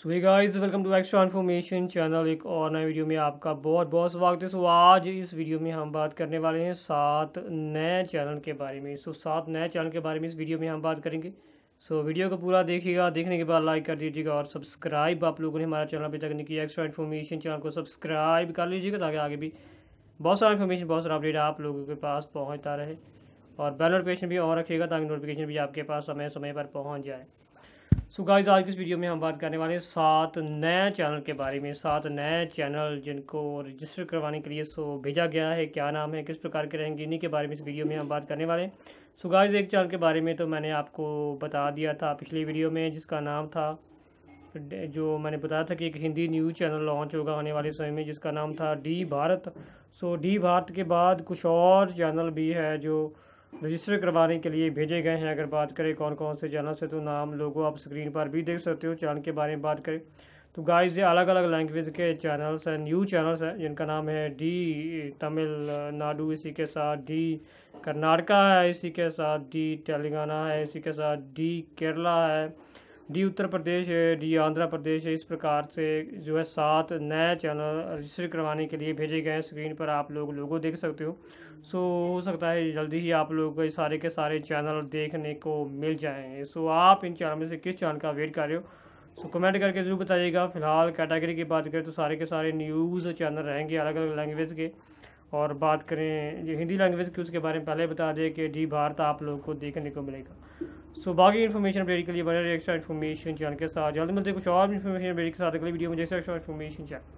So hey guys, welcome to extra information channel. एक और नए वीडियो में आपका बहुत बहुत स्वागत है। सो आज इस वीडियो में हम बात करने वाले हैं 7 नए चैनल के बारे में। सो 7 नए चैनल के बारे में इस वीडियो में हम बात करेंगे। सो वीडियो को पूरा देखिएगा, देखने के बाद लाइक कर दीजिएगा और सब्सक्राइब आप लोगों ने हमारा चैनल अभी तक नहीं किया, एक्स्ट्रा इन्फॉर्मेशन चैनल को सब्सक्राइब कर लीजिएगा ताकि आगे भी बहुत सारा इन्फॉर्मेशन, बहुत सारा अपडेट आप लोगों के पास पहुँचता रहे। और बेल नोटिफिकेशन भी ऑन रखिएगा ताकि नोटिफिकेशन भी आपके पास समय समय पर पहुँच जाए। सो गाइस, आज की इस वीडियो में हम बात करने वाले हैं 7 नए चैनल के बारे में। 7 नए चैनल जिनको रजिस्टर करवाने के लिए भेजा गया है, क्या नाम है, किस प्रकार के रहेंगे, इन्हीं के बारे में इस वीडियो में हम बात करने वाले हैं। सो गाइस, एक चैनल के बारे में तो मैंने आपको बता दिया था पिछली वीडियो में, जिसका नाम था, जो मैंने बताया था कि एक हिंदी न्यूज़ चैनल लॉन्च होगा आने वाले समय में, जिसका नाम था the Bharat. So the Bharat के बाद कुछ और चैनल भी है जो रजिस्टर करवाने के लिए भेजे गए हैं। अगर बात करें कौन कौन से चैनल से, तो नाम लोगों आप स्क्रीन पर भी देख सकते हो। चैनल के बारे में बात करें तो गाइस, ये अलग अलग लैंग्वेज के चैनल्स हैं, न्यू चैनल्स हैं, जिनका नाम है डी तमिल नाडु, इसी के साथ डी कर्नाटका है, इसी के साथ डी तेलंगाना है, इसी के साथ डी केरला है, डी उत्तर प्रदेश है, डी आंध्र प्रदेश है। इस प्रकार से जो है 7 नए चैनल रजिस्टर करवाने के लिए भेजे गए हैं। स्क्रीन पर आप लोग लोगो देख सकते हो। सो हो सकता है जल्दी ही आप लोग को सारे के सारे चैनल देखने को मिल जाएंगे। सो आप इन चैनल में से किस चैनल का वेट कर रहे हो, सो कमेंट करके ज़रूर बताइएगा। फिलहाल कैटेगरी की बात करें तो सारे के सारे न्यूज़ चैनल रहेंगे अलग अलग लैंग्वेज के। और बात करें हिंदी लैंग्वेज की, उसके बारे में पहले बता दें कि डी भारत आप लोगों को देखने को मिलेगा। सो बाकी इन्फॉर्मेशन अपडेट के लिए बने रहिए एक्स्ट्रा इन्फॉर्मेशन चैनल के साथ। जल्दी मिलते हैं कुछ और इन्फॉर्मेशन अपडेट के साथ अगले वीडियो में। जैसे एक्स्ट्रा इन्फॉर्मेशन चैनल।